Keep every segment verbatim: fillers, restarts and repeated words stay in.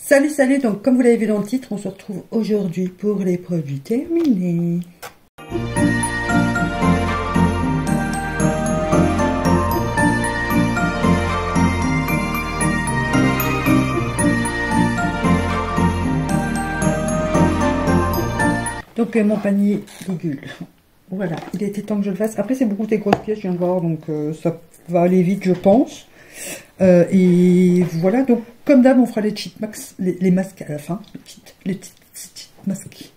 Salut salut, donc comme vous l'avez vu dans le titre, on se retrouve aujourd'hui pour les produits terminés. Donc mon panier ligule, voilà, il était temps que je le fasse. Après c'est beaucoup des grosses pièces, je viens de voir, donc euh, ça va aller vite je pense. Euh, et voilà, donc comme d'hab on fera les cheat max, les, les masques à la fin, les petites les cheat masques.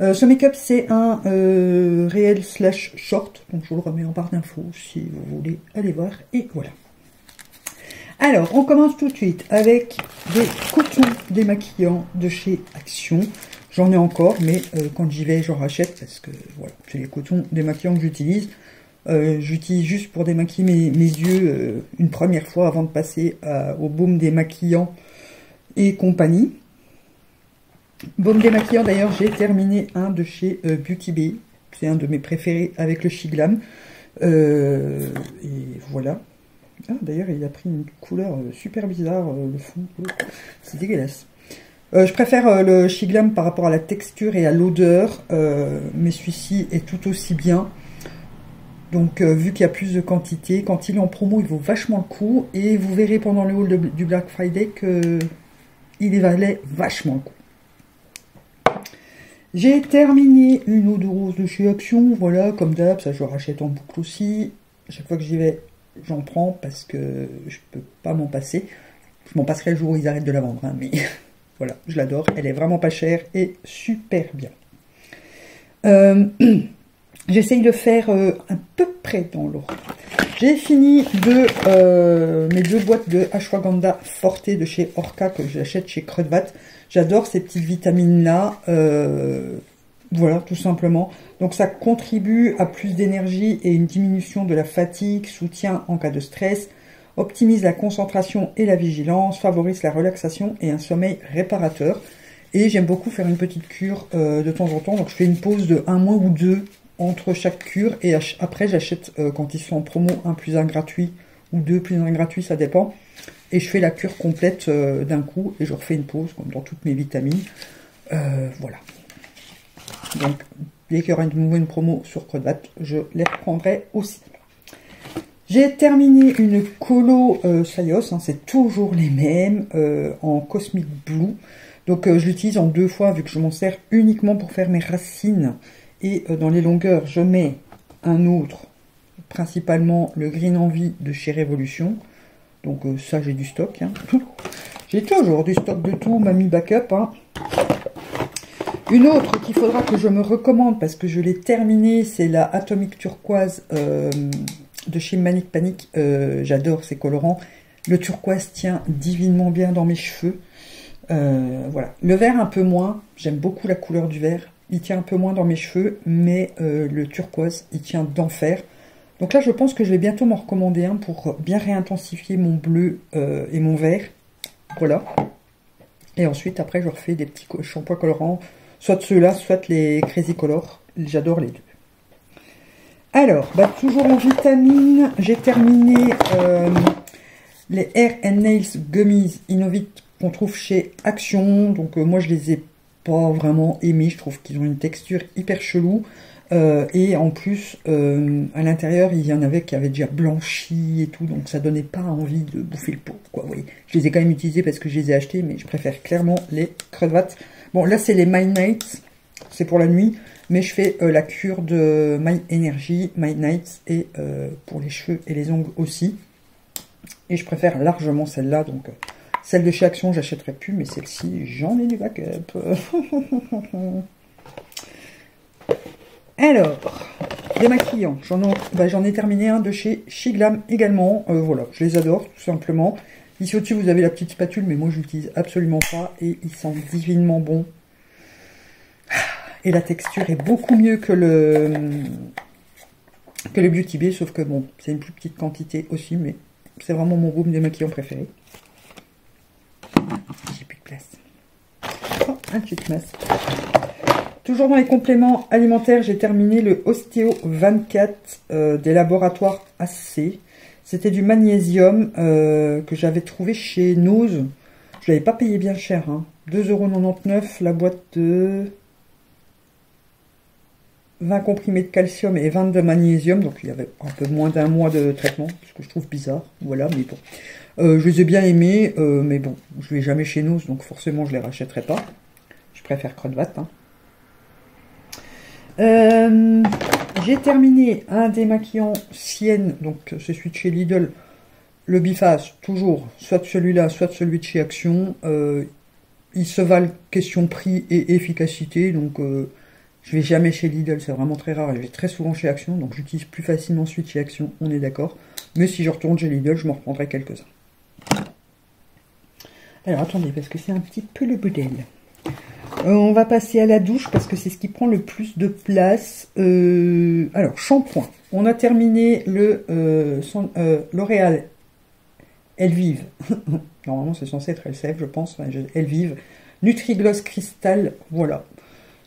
Euh, ce make-up c'est un euh, réel slash short, donc je vous le remets en barre d'infos si vous voulez aller voir, et voilà. Alors on commence tout de suite avec des cotons démaquillants de chez Action. J'en ai encore, mais euh, quand j'y vais j'en rachète parce que voilà, c'est les cotons démaquillants que j'utilise. Euh, j'utilise juste pour démaquiller mes, mes yeux euh, une première fois avant de passer à, au baume démaquillant et compagnie. Baume démaquillant, d'ailleurs j'ai terminé un de chez euh, Beauty Bay, c'est un de mes préférés avec le SheGlam. Euh, et voilà. Ah, d'ailleurs il a pris une couleur euh, super bizarre, euh, le fond, c'est dégueulasse. Euh, je préfère euh, le SheGlam par rapport à la texture et à l'odeur, euh, mais celui-ci est tout aussi bien. Donc euh, vu qu'il y a plus de quantité, quand il est en promo, il vaut vachement le coup. Et vous verrez pendant le haul de, du Black Friday qu'il valait vachement le coup. J'ai terminé une eau de rose de chez Action. Voilà, comme d'hab, ça je rachète en boucle aussi. Chaque fois que j'y vais, j'en prends parce que je peux pas m'en passer. Je m'en passerai le jour où ils arrêtent de la vendre, hein, mais voilà, je l'adore. Elle est vraiment pas chère et super bien. Euh... J'essaye de faire euh, à peu près dans l'eau. J'ai fini de, euh, mes deux boîtes de Ashwagandha Forté de chez Orca que j'achète chez Crudbat. J'adore ces petites vitamines-là. Euh, voilà, tout simplement. Donc ça contribue à plus d'énergie et une diminution de la fatigue, soutien en cas de stress, optimise la concentration et la vigilance, favorise la relaxation et un sommeil réparateur. Et j'aime beaucoup faire une petite cure euh, de temps en temps. Donc je fais une pause de un mois ou deux entre chaque cure, et après j'achète euh, quand ils sont en promo un plus un gratuit ou deux plus un gratuit, ça dépend, et je fais la cure complète euh, d'un coup et je refais une pause comme dans toutes mes vitamines. Euh, voilà, donc dès qu'il y aura de nouveau une promo sur Codate, je les reprendrai aussi. J'ai terminé une colo euh, Saïos, hein, c'est toujours les mêmes euh, en Cosmic Blue, donc euh, je l'utilise en deux fois vu que je m'en sers uniquement pour faire mes racines. Et dans les longueurs, je mets un autre, principalement le Green Envie de chez Révolution. Donc ça, j'ai du stock. Hein. J'ai toujours du stock de tout, mamie backup. Hein. Une autre qu'il faudra que je me recommande parce que je l'ai terminée, c'est la Atomic Turquoise euh, de chez Manic Panic. Euh, J'adore ces colorants. Le turquoise tient divinement bien dans mes cheveux. Euh, voilà. Le vert un peu moins. J'aime beaucoup la couleur du vert. Il tient un peu moins dans mes cheveux, mais euh, le turquoise, il tient d'enfer. Donc là, je pense que je vais bientôt m'en recommander un hein, pour bien réintensifier mon bleu euh, et mon vert. Voilà. Et ensuite, après, je refais des petits shampoings colorants. Soit ceux-là, soit les Crazy Colors. J'adore les deux. Alors, bah, toujours en vitamine, j'ai terminé euh, les Hair and Nails Gummies Innovite qu'on trouve chez Action. Donc euh, moi, je les ai pas vraiment aimé, je trouve qu'ils ont une texture hyper chelou, euh, et en plus euh, à l'intérieur il y en avait qui avaient déjà blanchi et tout, donc ça donnait pas envie de bouffer le pot, quoi, vous voyez. Je les ai quand même utilisés parce que je les ai achetés, mais je préfère clairement les crevettes. Bon là c'est les My Nights, c'est pour la nuit, mais je fais euh, la cure de My Energy, My Nights, et euh, pour les cheveux et les ongles aussi, et je préfère largement celle-là, donc euh, celle de chez Action, j'achèterai plus, mais celle-ci, j'en ai du backup. Alors, démaquillant. J'en ai, ben, ai terminé un de chez SheGlam également. Euh, voilà, je les adore, tout simplement. Ici au-dessus, vous avez la petite spatule, mais moi, je l'utilise absolument pas. Et ils sentent divinement bon. Et la texture est beaucoup mieux que le, que le Beauty Bay, sauf que, bon, c'est une plus petite quantité aussi, mais c'est vraiment mon baume démaquillant préféré. J'ai plus de place. Oh, un petit masque. Toujours dans les compléments alimentaires, j'ai terminé le Osteo vingt-quatre euh, des laboratoires A C. C'était du magnésium euh, que j'avais trouvé chez Nose. Je l'avais pas payé bien cher, hein. deux euros quatre-vingt-dix-neuf la boîte de vingt comprimés de calcium et vingt de magnésium. Donc il y avait un peu moins d'un mois de traitement, ce que je trouve bizarre. Voilà, mais bon. Euh, je les ai bien aimés, euh, mais bon, je ne vais jamais chez Nose, donc forcément je ne les rachèterai pas. Je préfère Crudbat. Hein. Euh, J'ai terminé un démaquillant Sienne, donc c'est celui de chez Lidl. Le biface, toujours, soit celui-là, soit celui de chez Action. Euh, ils se valent question prix et efficacité. Donc, euh, je vais jamais chez Lidl, c'est vraiment très rare. Je vais très souvent chez Action, donc j'utilise plus facilement celui de chez Action, on est d'accord. Mais si je retourne chez Lidl, je m'en reprendrai quelques-uns. Alors, attendez, parce que c'est un petit peu le bordel. Euh, on va passer à la douche, parce que c'est ce qui prend le plus de place. Euh, alors, shampoing. On a terminé le euh, euh, L'Oréal Elvive, normalement c'est censé être L C F, je pense, Elvive, Nutrigloss Crystal, voilà.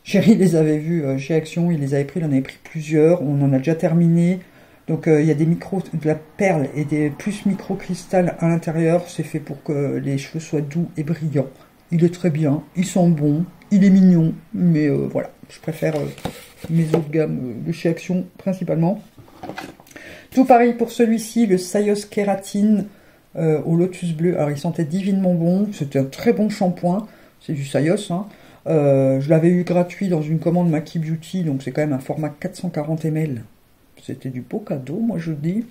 Chérie les avait vus euh, chez Action, il les avait pris, il en avait pris plusieurs, on en a déjà terminé. Donc euh, il y a des micros, de la perle et des plus micro-cristal à l'intérieur, c'est fait pour que les cheveux soient doux et brillants. Il est très bien, il sent bon, il est mignon, mais euh, voilà, je préfère euh, mes autres gammes euh, de chez Action principalement. Tout pareil pour celui-ci, le Saïos Kératine. Euh, au lotus bleu, alors il sentait divinement bon, c'était un très bon shampoing, c'est du Saïos, hein. euh, je l'avais eu gratuit dans une commande Maki Beauty, donc c'est quand même un format quatre cent quarante millilitres, c'était du beau cadeau, moi je dis,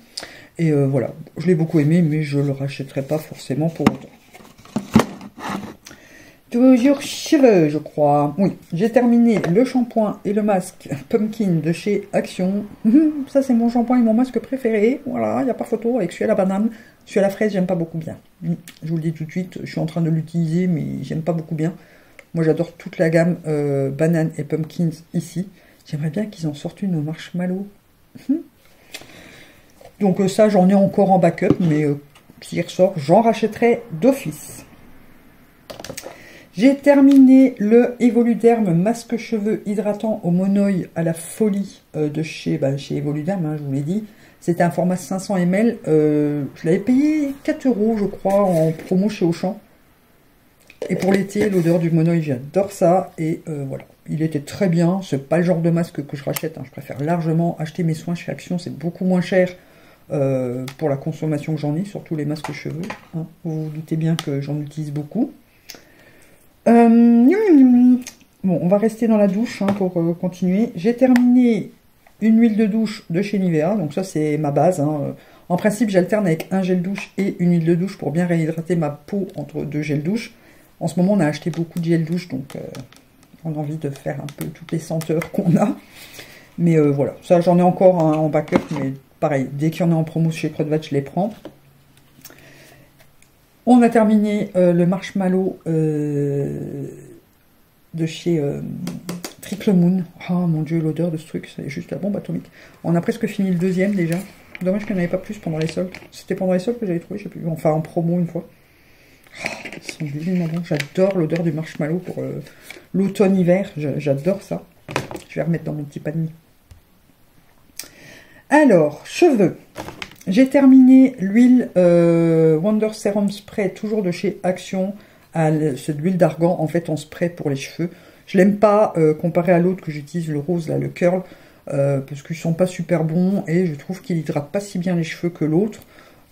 et euh, voilà, je l'ai beaucoup aimé, mais je le rachèterai pas forcément pour autant. Toujours cheveux, je crois, oui, j'ai terminé le shampoing et le masque Pumpkin de chez Action, ça c'est mon shampoing et mon masque préféré, voilà, il n'y a pas photo avec celui à la banane. Celui à la fraise, j'aime pas beaucoup bien. Je vous le dis tout de suite, je suis en train de l'utiliser, mais j'aime pas beaucoup bien. Moi, j'adore toute la gamme euh, banane et pumpkins ici. J'aimerais bien qu'ils en sortent une au marshmallow. Donc euh, ça, j'en ai encore en backup, mais euh, s'il ressort, j'en rachèterai d'office. J'ai terminé le Evoluderm masque cheveux hydratant au monoï à la folie euh, de chez, bah, chez Evoluderm, hein, je vous l'ai dit. C'était un format cinq cents millilitres, euh, je l'avais payé quatre euros je crois en promo chez Auchan. Et pour l'été, l'odeur du monoï, j'adore ça. Et euh, voilà, il était très bien. C'est pas le genre de masque que je rachète, hein. Je préfère largement acheter mes soins chez Action. C'est beaucoup moins cher euh, pour la consommation que j'en ai, surtout les masques cheveux, hein. Vous vous doutez bien que j'en utilise beaucoup. Euh, bon, on va rester dans la douche, hein, pour euh, continuer. J'ai terminé... une huile de douche de chez Nivea, donc ça c'est ma base, hein. En principe j'alterne avec un gel douche et une huile de douche pour bien réhydrater ma peau entre deux gels douche. En ce moment on a acheté beaucoup de gel douche, donc euh, on a envie de faire un peu toutes les senteurs qu'on a. Mais euh, voilà, ça j'en ai encore hein, en backup, mais pareil, dès qu'il y en a en promo chez Prott-Vatt, je les prends. On a terminé euh, le marshmallow euh, de chez... Euh, Triple Moon, oh mon dieu l'odeur de ce truc, c'est juste la bombe atomique. On a presque fini le deuxième déjà, dommage qu'il n'y en avait pas plus pendant les soldes. C'était pendant les soldes que j'avais trouvé, je sais plus, enfin en promo une fois. Oh, ils sont divinement bons, j'adore l'odeur du marshmallow pour euh, l'automne-hiver, j'adore ça. Je vais remettre dans mon petit panier. Alors, cheveux, j'ai terminé l'huile euh, Wonder Serum Spray, toujours de chez Action, c'est de l'huile d'argan en fait en spray pour les cheveux. Je l'aime pas euh, comparé à l'autre que j'utilise, le rose, là, le curl, euh, parce qu'ils sont pas super bons et je trouve qu'il hydrate pas si bien les cheveux que l'autre.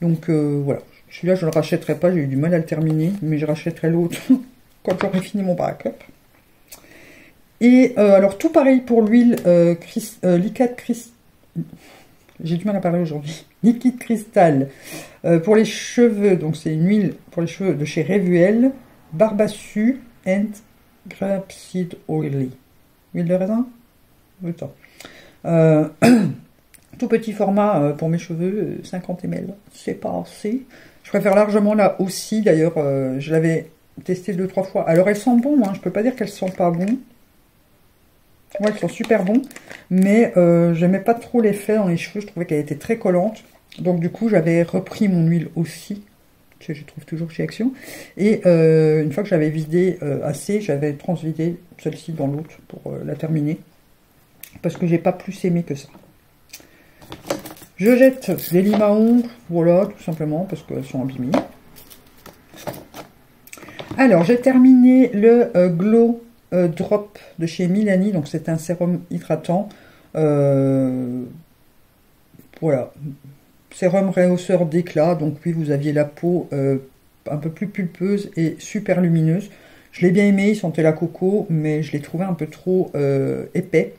Donc euh, voilà, celui-là je ne le rachèterai pas, j'ai eu du mal à le terminer, mais je rachèterai l'autre quand j'aurai fini mon backup. Et euh, alors tout pareil pour l'huile euh, Chris, euh, liquide cristal. J'ai du mal à parler aujourd'hui. Liquide cristal euh, pour les cheveux, donc c'est une huile pour les cheveux de chez Revuel, Barbassu and Grape Seed Oily. Huile de raisin euh, tout petit format pour mes cheveux, cinquante millilitres. C'est pas assez. Je préfère largement là aussi. D'ailleurs, euh, je l'avais testé deux trois fois. Alors, elles sentent bon. Hein. Je peux pas dire qu'elles sentent pas bon. Ouais, elles sont super bon. Mais euh, j'aimais pas trop l'effet dans les cheveux. Je trouvais qu'elle était très collante. Donc, du coup, j'avais repris mon huile aussi, que je trouve toujours chez Action, et euh, une fois que j'avais vidé euh, assez, j'avais transvidé celle-ci dans l'autre pour euh, la terminer, parce que j'ai pas plus aimé que ça. Je jette les limes à ongles, voilà, tout simplement, parce qu'elles sont abîmées. Alors, j'ai terminé le euh, Glow euh, Drop de chez Milani. Donc, c'est un sérum hydratant. Euh, voilà. Sérum rehausseur d'éclat. Donc, puis vous aviez la peau euh, un peu plus pulpeuse et super lumineuse. Je l'ai bien aimé. Il sentait la coco, mais je l'ai trouvé un peu trop euh, épais.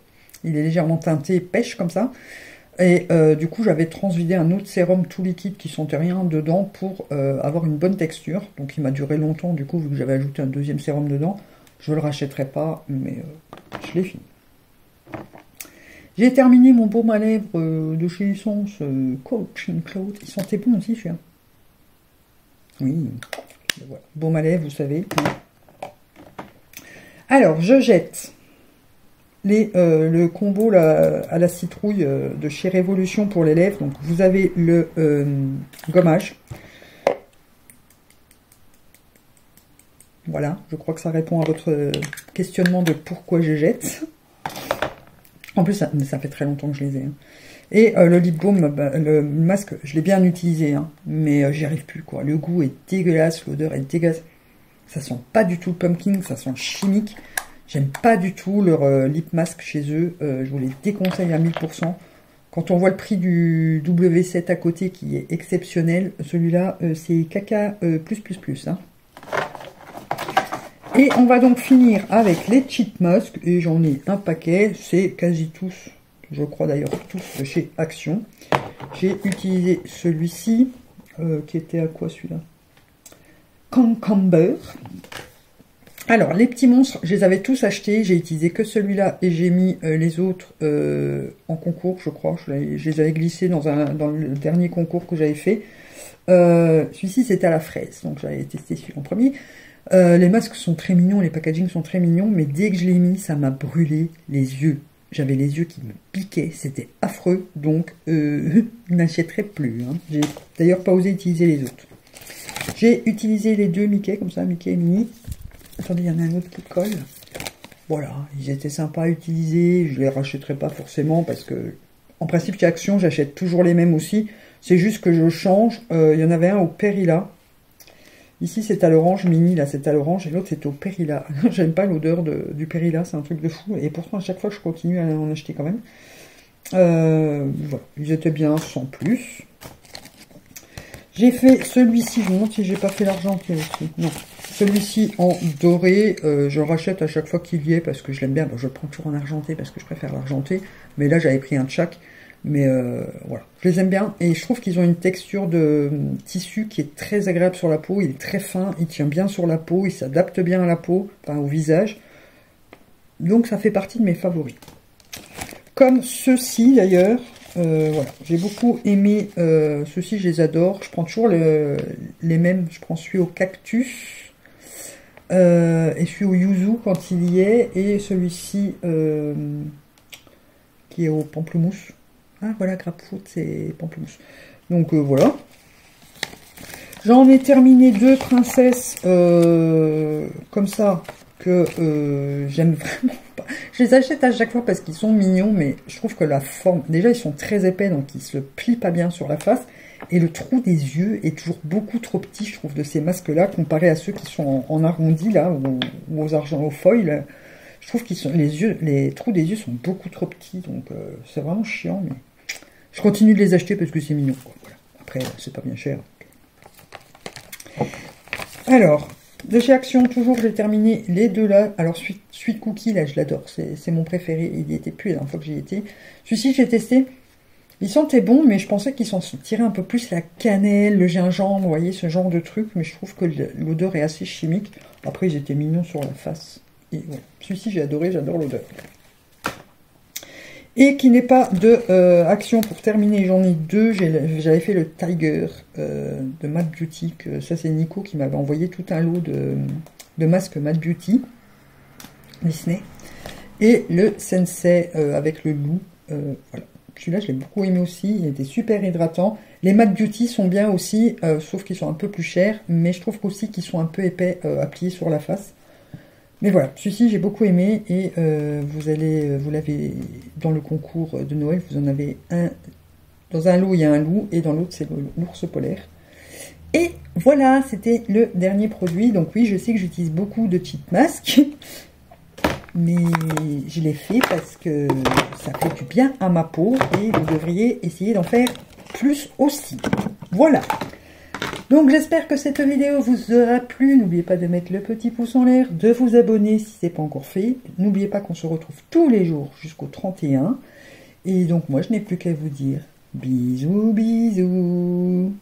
Il est légèrement teinté pêche comme ça. Et euh, du coup, j'avais transvidé un autre sérum tout liquide qui sentait rien dedans pour euh, avoir une bonne texture. Donc, il m'a duré longtemps, du coup, vu que j'avais ajouté un deuxième sérum dedans. Je ne le rachèterai pas, mais euh, je l'ai fini. J'ai terminé mon baume à lèvres euh, de chez Essence euh, Coach and Cloud. Il sentait bon aussi, celui-là. Oui, voilà. Baume à lèvres, vous savez. Alors, je jette... Les, euh, le combo là, à la citrouille euh, de chez Révolution pour les lèvres. Donc vous avez le euh, gommage. Voilà, je crois que ça répond à votre questionnement de pourquoi je jette. En plus, ça, mais ça fait très longtemps que je les ai. Hein. Et euh, le lip balm, bah, le masque, je l'ai bien utilisé, hein, mais euh, j'y arrive plus, quoi. Le goût est dégueulasse, l'odeur est dégueulasse. Ça sent pas du tout le pumpkin, ça sent chimique. J'aime pas du tout leur euh, lip mask chez eux. Euh, je vous les déconseille à mille pour cent. Quand on voit le prix du W sept à côté qui est exceptionnel, celui-là, euh, c'est caca euh, plus plus plus. Hein. Et on va donc finir avec les cheat masks. Et j'en ai un paquet. C'est quasi tous, je crois d'ailleurs tous de chez Action. J'ai utilisé celui-ci. Euh, qui était à quoi celui-là? Concombre. Alors, les petits monstres, je les avais tous achetés. J'ai utilisé que celui-là et j'ai mis euh, les autres euh, en concours, je crois. Je, je les avais glissés dans, un, dans le dernier concours que j'avais fait. Euh, celui-ci, c'était à la fraise. Donc, j'avais testé celui en premier. Euh, les masques sont très mignons, les packagings sont très mignons. Mais dès que je l'ai mis, ça m'a brûlé les yeux. J'avais les yeux qui me piquaient. C'était affreux. Donc, euh, je n'achèterai plus. Hein. J'ai d'ailleurs pas osé utiliser les autres. J'ai utilisé les deux Mickey, comme ça, Mickey et Minnie. Attendez, il y en a un autre qui colle. Voilà, ils étaient sympas à utiliser. Je ne les rachèterai pas forcément parce que, en principe, chez Action, j'achète toujours les mêmes aussi. C'est juste que je change. Euh, il y en avait un au Perilla. Ici, c'est à l'orange. Mini, là, c'est à l'orange. Et l'autre, c'est au Perilla. J'aime pas l'odeur du Perilla. C'est un truc de fou. Et pourtant, à chaque fois, je continue à en acheter quand même. Euh, voilà, ils étaient bien sans plus. J'ai fait celui-ci. Je me demande si j'ai pas fait l'argent qui est aussi. Non. Celui-ci en doré, euh, je le rachète à chaque fois qu'il y est parce que je l'aime bien. Ben, je le prends toujours en argenté parce que je préfère l'argenté. Mais là, j'avais pris un de chaque. Mais euh, voilà, je les aime bien. Et je trouve qu'ils ont une texture de tissu qui est très agréable sur la peau. Il est très fin, il tient bien sur la peau, il s'adapte bien à la peau, enfin au visage. Donc, ça fait partie de mes favoris. Comme ceux-ci, d'ailleurs. Euh, voilà, j'ai beaucoup aimé euh, ceux-ci, je les adore. Je prends toujours le, les mêmes. Je prends celui au cactus. Euh, et celui au yuzu quand il y est, et celui-ci euh, qui est au pamplemousse. Ah voilà, grapefruit, c'est pamplemousse. Donc euh, voilà. J'en ai terminé deux princesses euh, comme ça que euh, j'aime vraiment pas. Je les achète à chaque fois parce qu'ils sont mignons, mais je trouve que la forme, déjà ils sont très épais, donc ils se plient pas bien sur la face. Et le trou des yeux est toujours beaucoup trop petit, je trouve, de ces masques-là, comparé à ceux qui sont en, en arrondi, là, ou, ou aux argent, au foil. Je trouve que les, yeux, les trous des yeux sont beaucoup trop petits, donc euh, c'est vraiment chiant, mais je continue de les acheter parce que c'est mignon, quoi. Voilà. Après, c'est pas bien cher. Alors, de chez Action, toujours, j'ai terminé les deux là. Alors, Sweet, Sweet Cookie, là, je l'adore, c'est mon préféré, il n'y était plus la dernière fois que j'y étais. Celui-ci, j'ai testé. Ils sentaient bon, mais je pensais qu'ils sentiraient un peu plus la cannelle, le gingembre, vous voyez, ce genre de truc. Mais je trouve que l'odeur est assez chimique. Après, ils étaient mignons sur la face. Et voilà. Celui-ci, j'ai adoré, j'adore l'odeur. Et qui n'est pas de euh, Action. Pour terminer, j'en ai deux. J'avais fait le Tiger euh, de Mad Beauty. Que, ça, c'est Nico qui m'avait envoyé tout un lot de, de masques Mad Beauty. Disney. Et le Sensei euh, avec le loup. Euh, voilà. Celui-là, je l'ai beaucoup aimé aussi. Il était super hydratant. Les Mad Beauty sont bien aussi, euh, sauf qu'ils sont un peu plus chers. Mais je trouve aussi qu'ils sont un peu épais euh, à plier sur la face. Mais voilà, celui-ci, j'ai beaucoup aimé. Et euh, vous allez, vous l'avez dans le concours de Noël, vous en avez un. Dans un lot, il y a un loup. Et dans l'autre, c'est l'ours polaire. Et voilà, c'était le dernier produit. Donc oui, je sais que j'utilise beaucoup de cheat masks, mais je l'ai fait parce que ça fait du bien à ma peau et vous devriez essayer d'en faire plus aussi. Voilà. Donc j'espère que cette vidéo vous aura plu. N'oubliez pas de mettre le petit pouce en l'air, de vous abonner si ce n'est pas encore fait. N'oubliez pas qu'on se retrouve tous les jours jusqu'au trente et un. Et donc moi, je n'ai plus qu'à vous dire bisous, bisous.